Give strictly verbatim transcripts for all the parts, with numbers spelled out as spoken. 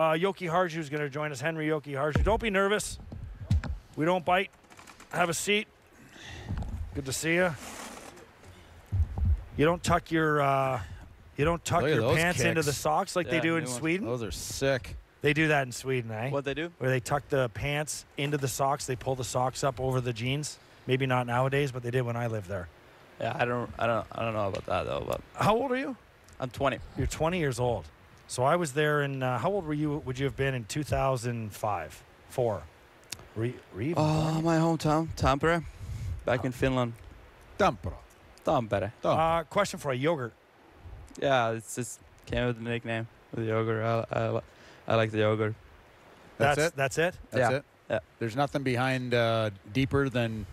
Uh, Jokiharju is going to join us, Henri Jokiharju. Don't be nervous. We don't bite. Have a seat. Good to see you. You don't tuck your uh, you don't tuck your pants kicks. into the socks like yeah, they do in ones. Sweden. Those are sick. They do that in Sweden, eh? What they do? Where they tuck the pants into the socks. They pull the socks up over the jeans. Maybe not nowadays, but they did when I lived there. Yeah, I don't, I don't, I don't know about that though. But how old are you? I'm twenty. You're twenty years old. So I was there in. Uh, how old were you? Would you have been in two thousand five, four? Were you, were you oh, born? My hometown, Tampere, back oh. in Finland. Tampere. Tampere. Uh, question for a yogurt. Yeah, it's just came with the nickname with yogurt. I, I, I like the yogurt. That's, that's it. That's it. That's yeah. it. Yeah. There's nothing behind uh, deeper than.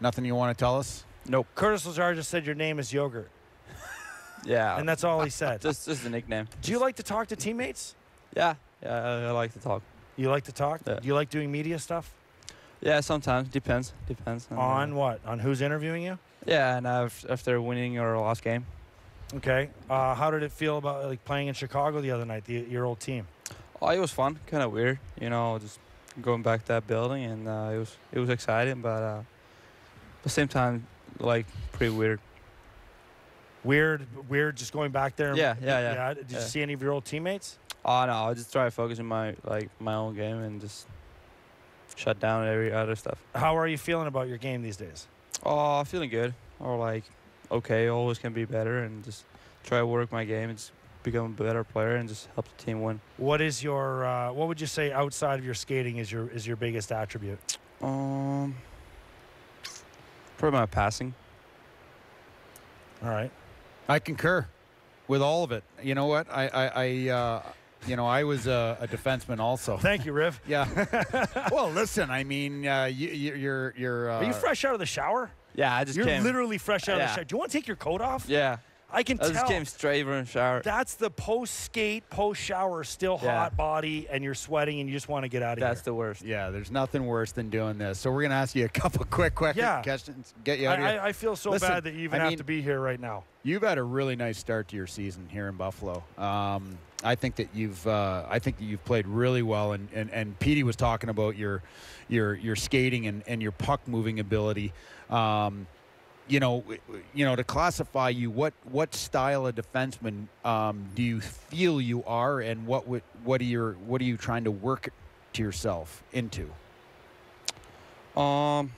Nothing you want to tell us? Nope. Curtis Lazar just said your name is Yogurt. Yeah. And that's all he said. Just, just a nickname. Do you like to talk to teammates? Yeah. Yeah, I, I like to talk. You like to talk? Yeah. Do you like doing media stuff? Yeah, sometimes. Depends. Depends. On, on what? On who's interviewing you? Yeah, and uh, if they're winning or lost game. Okay. Uh, how did it feel about like playing in Chicago the other night, the, your old team? Oh, it was fun. Kind of weird. You know, just going back to that building, and uh, it was it was exciting, but... Uh, But same time, like, pretty weird. Weird, weird, just going back there? Yeah, yeah, yeah. yeah. Did you yeah. see any of your old teammates? Oh, no, I just try to focus on my, like, my own game and just shut down every other stuff. How are you feeling about your game these days? Oh, feeling good. Or, like, okay, always can be better and just try to work my game and just become a better player and just help the team win. What is your, uh, what would you say outside of your skating is your, is your biggest attribute? Um... Probably my passing. All right, I concur with all of it. You know what? I, I, I uh, you know, I was a, a defenseman also. Thank you, Riv. Yeah. Well, listen. I mean, uh, you, you're, you're. Uh, Are you fresh out of the shower? Yeah, I just. You're came. literally fresh out yeah. of the shower. Do you want to take your coat off? Yeah. I can I tell. I just came straight from the shower. That's the post-skate, post-shower, still yeah. hot body, and you're sweating, and you just want to get out of That's here. That's the worst. Yeah, there's nothing worse than doing this. So we're going to ask you a couple quick, quick yeah. questions. Get you out I, of here. I, I feel so Listen, bad that you even I have mean, to be here right now. You've had a really nice start to your season here in Buffalo. Um, I think that you've uh, I think that you've played really well, and, and, and Petey was talking about your your your skating and, and your puck-moving ability. Um You know, you know, to classify you, what what style of defenseman um, do you feel you are, and what would what are your what are you trying to work to yourself into? Um,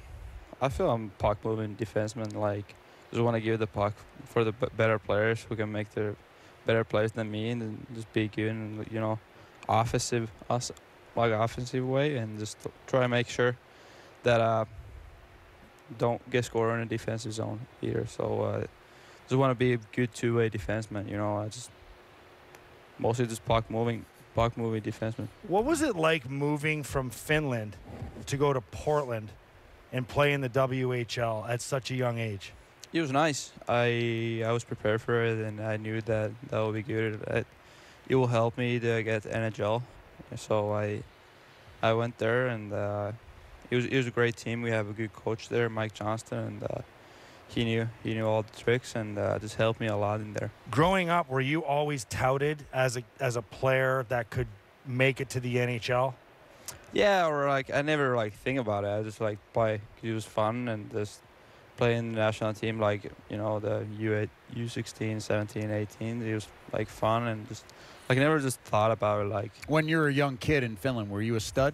I feel I'm puck moving defenseman. Like, just want to give the puck for the better players who can make their better plays than me, and just be good and you know, offensive, us like offensive way, and just try to make sure that. Uh, don't get scored in a defensive zone here. So uh, just want to be a good two-way defenseman. You know, I just mostly just puck moving, puck moving defenseman. What was it like moving from Finland to go to Portland and play in the W H L at such a young age? It was nice. I I was prepared for it, and I knew that that would be good. It, it will help me to get N H L. So I I went there and. Uh, It was, it was a great team. We have a good coach there, Mike Johnston, and uh, he knew he knew all the tricks and uh, just helped me a lot in there. Growing up, were you always touted as a as a player that could make it to the N H L? Yeah, or like I never like think about it. I just like play. It was fun and just playing the national team, like you know the U sixteen, seventeen, eighteen. It was like fun and just like I never just thought about it. Like when you were a young kid in Finland, were you a stud?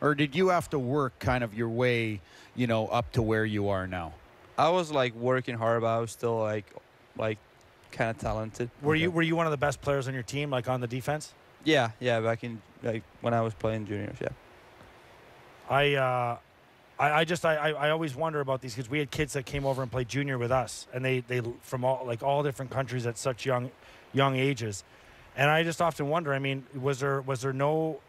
Or did you have to work kind of your way, you know, up to where you are now? I was like working hard, but I was still like, like, kind of talented. Were okay. you Were you one of the best players on your team, like on the defense? Yeah, yeah. Back in like when I was playing juniors, yeah. I, uh, I, I just I, I always wonder about these because we had kids that came over and played junior with us, and they they from all like all different countries at such young, young ages, and I just often wonder. I mean, was there was there no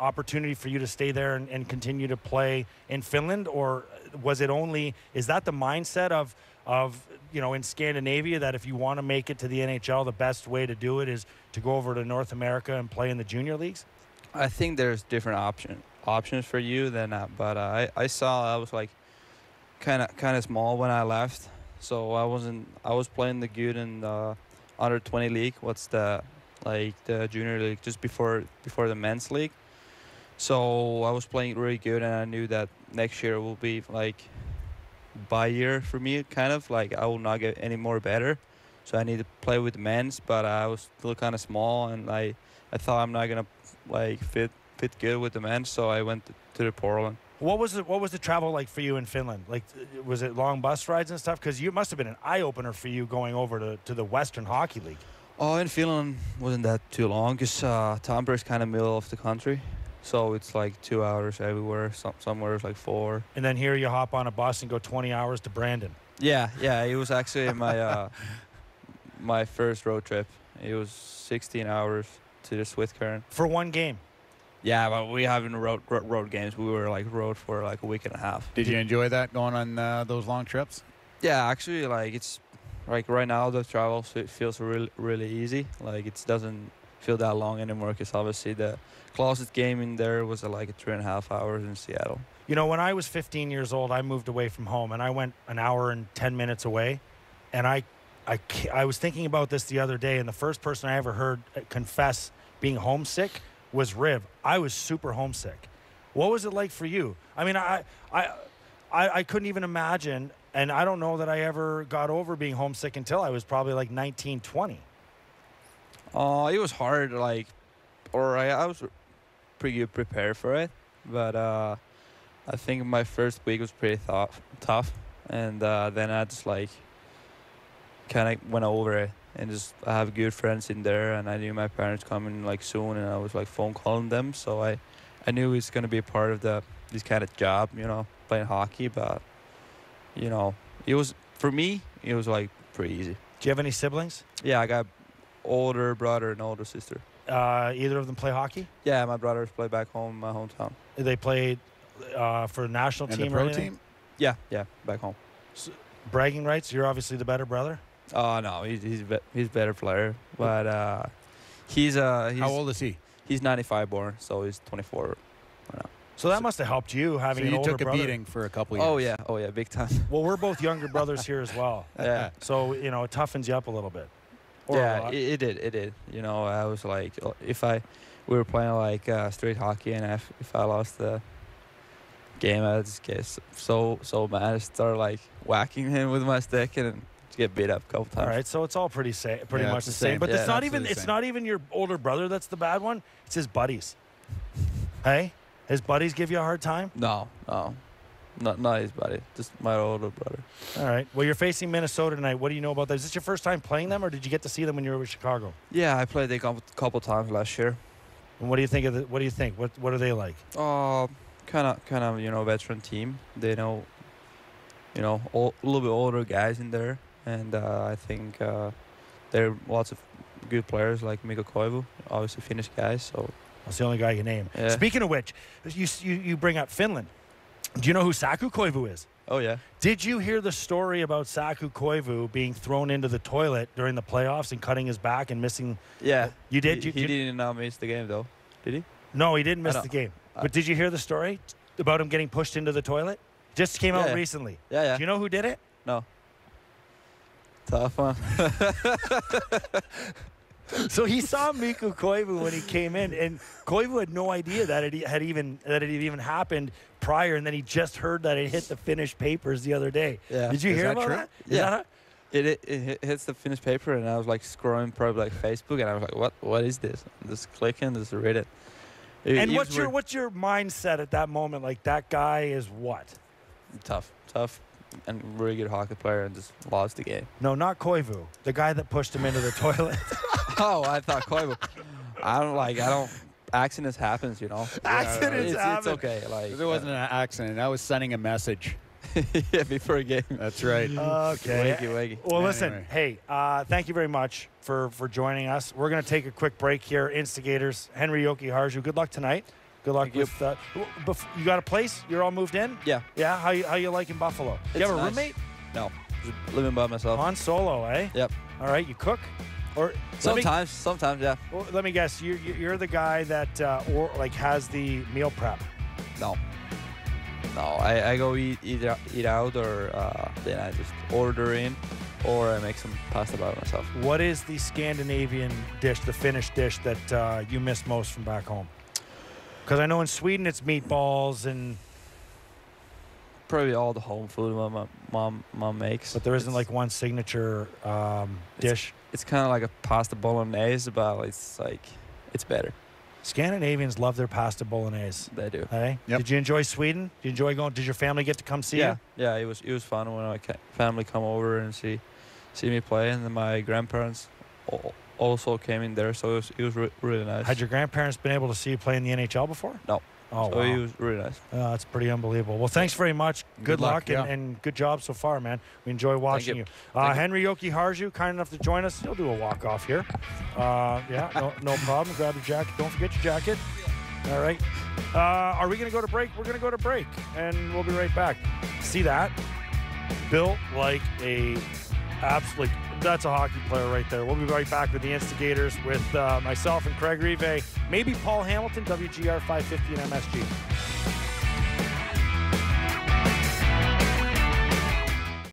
opportunity for you to stay there and, and continue to play in Finland, or was it only is that the mindset of of you know in Scandinavia that if you want to make it to the N H L the best way to do it is to go over to North America and play in the junior leagues? I think there's different option options for you than that, but uh, I I saw I was like kind of kind of small when I left, so I wasn't I was playing the good in the under twenty league. What's the like the junior league, just before before the men's league. So I was playing really good, and I knew that next year will be like bye year for me, kind of like I will not get any more better. So I need to play with men's, but I was still kind of small, and I I thought I'm not gonna like fit fit good with the men. So I went to the Portland. What was the what was the travel like for you in Finland? Like, was it long bus rides and stuff? Because you must have been an eye opener for you going over to to the Western Hockey League. Oh, in Finland wasn't that too long. Cause uh, Tampere is kind of middle of the country. So it's like two hours everywhere. Some somewhere it's like four. And then here you hop on a bus and go twenty hours to Brandon. Yeah, yeah. It was actually my uh, my first road trip. It was sixteen hours to the Swift Current for one game. Yeah, but we haven't road, road road games. We were like road for like a week and a half. Did you enjoy that going on uh, those long trips? Yeah, actually, like it's like right now the travel feels really really easy. Like it doesn't feel that long anymore, because obviously the closest game in there was uh, like a three and a half hours in Seattle. You know, when I was fifteen years old, I moved away from home, and I went an hour and ten minutes away, and I, I, I was thinking about this the other day, and the first person I ever heard confess being homesick was Riv. I was super homesick. What was it like for you? I mean, I, I, I, I couldn't even imagine, and I don't know that I ever got over being homesick until I was probably like nineteen, twenty. Oh, uh, it was hard, like, or I, I was pretty good prepared for it, but uh, I think my first week was pretty th tough, and uh, then I just, like, kind of went over it, and just I have good friends in there, and I knew my parents coming, like, soon, and I was, like, phone calling them, so I, I knew it's going to be a part of the this kind of job, you know, playing hockey, but, you know, it was, for me, it was, like, pretty easy. Do you have any siblings? Yeah, I got older brother and older sister. Uh, either of them play hockey? Yeah, my brothers play back home in my hometown. They played uh, for the national team and the pro team? Yeah, yeah, back home. So, bragging rights, you're obviously the better brother? Oh, uh, no, he's he's, be he's better player. But uh, he's, uh, he's... How old is he? He's ninety-five born, so he's twenty-four right now. So that must have helped you having so an you older brother. You took a beating for a couple years. Oh, yeah, oh, yeah, big time. Well, we're both younger brothers here as well. Yeah. So, you know, it toughens you up a little bit. Yeah, it, it did. It did. You know, I was like, if I, we were playing like uh, straight hockey, and if, if I lost the game, I just get so so mad. I started like whacking him with my stick and get beat up a couple times. All right, so it's all pretty same, pretty yeah, much the same. same. But yeah, it's not even it's not even your older brother that's the bad one. It's his buddies. Hey, his buddies give you a hard time? No, no, not not his buddy. Just my older brother. All right. Well, you're facing Minnesota tonight. What do you know about that? Is this your first time playing them, or did you get to see them when you were with Chicago? Yeah, I played a couple times last year. And what do you think of the, what do you think? What what are they like? Uh, kind of kind of, you know, veteran team. They know, you know, old, a little bit older guys in there, and uh, I think uh, there are lots of good players like Mikko Koivu, obviously Finnish guys, so that's the only guy you name. Yeah. Speaking of which, you, you you bring up Finland. Do you know who Saku Koivu is? Oh, yeah. Did you hear the story about Saku Koivu being thrown into the toilet during the playoffs and cutting his back and missing? Yeah. You did? He, you, he you, didn't uh, miss the game, though. Did he? No, he didn't miss the game. I, but did you hear the story about him getting pushed into the toilet? Just came yeah, out yeah. recently. Yeah, yeah. Do you know who did it? No. Tough, huh? So he saw Mikko Koivu when he came in, and Koivu had no idea that it had even that it had even happened prior, and then he just heard that it hit the Finnish papers the other day. Yeah. Did you hear about that? Yeah. It, it, it hits the Finnish paper, and I was like scrolling probably like Facebook, and I was like, what what is this? I'm just clicking, just read it. it and what's your what's your mindset at that moment? Like, that guy is what? Tough, tough. And really good hockey player, and just lost the game. No, not Koivu. The guy that pushed him into the toilet. Oh, I thought Koivu. I don't like. I don't. Accidents happens, you know. Accidents yeah, happen. It's okay. Like there wasn't uh, an accident. I was sending a message. Yeah, before a game. That's right. Okay. Wakey, wakey. Well, listen. Anyway. Hey, uh, thank you very much for for joining us. We're gonna take a quick break here. Instigators, Henri Jokiharju. Good luck tonight. Good luck with that. Uh, you got a place? You're all moved in? Yeah. Yeah? How you, how you like in Buffalo? It's you have a nice. roommate? No. Just living by myself. On solo, eh? Yep. All right. You cook? Or Sometimes. Me, sometimes, yeah. Well, let me guess. You, you're the guy that uh, or, like has the meal prep. No. No. I, I go eat, eat, eat out, or uh, then I just order in. or I make some pasta by myself. What is the Scandinavian dish, the Finnish dish that uh, you miss most from back home? Because I know in Sweden it's meatballs and... Probably all the home food my mom, mom, mom makes. But there isn't it's, like one signature um, dish? It's, it's kind of like a pasta bolognese, but it's like, it's better. Scandinavians love their pasta bolognese. They do. Hey? Yep. Did you enjoy Sweden? Did you enjoy going? Did your family get to come see yeah. you? Yeah, it was it was fun when my family come over and see see me play, and then my grandparents also came in there, so it was, it was re really nice. Had your grandparents been able to see you play in the N H L before? No. Oh, so wow. It was really nice. Uh, that's pretty unbelievable. Well, thanks very much. Good, good luck, luck yeah. and, and good job so far, man. We enjoy watching Thank you. you. Uh, Henri Jokiharju, kind enough to join us. He'll do a walk-off here. Uh, yeah, no, no problem. Grab your jacket. Don't forget your jacket. All right. Uh, are we going to go to break? We're going to go to break, and we'll be right back. See that? Built like a absolutely – that's a hockey player right there. We'll be right back with the Instigators with uh, myself and Craig Rivet, maybe Paul Hamilton, W G R five fifty and M S G.